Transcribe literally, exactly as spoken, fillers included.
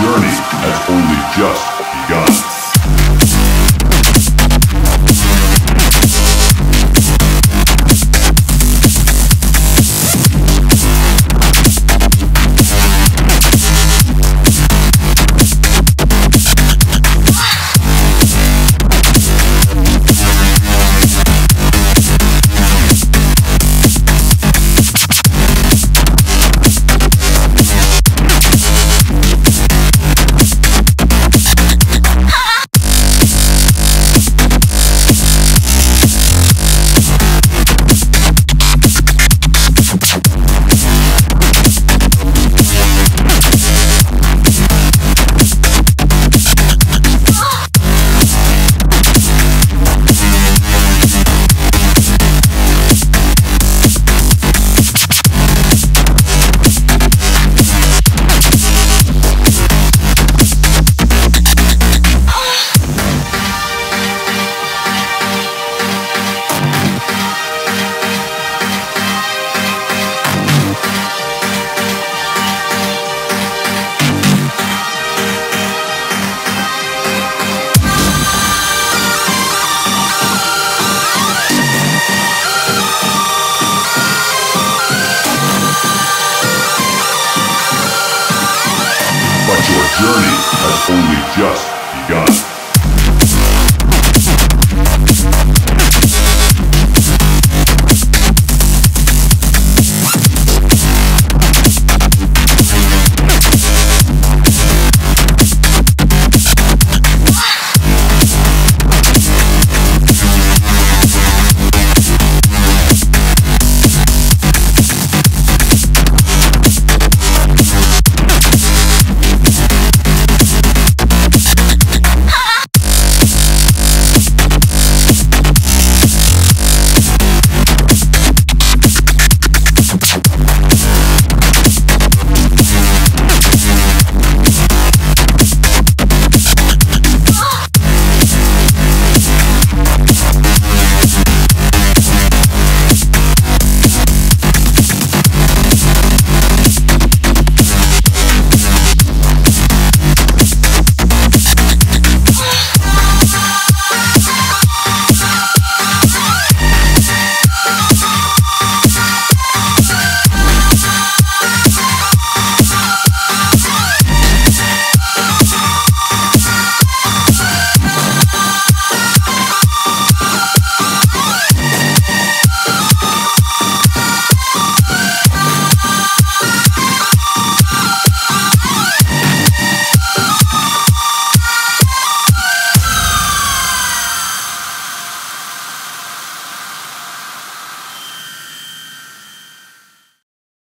journey has only just begun. Journey has only just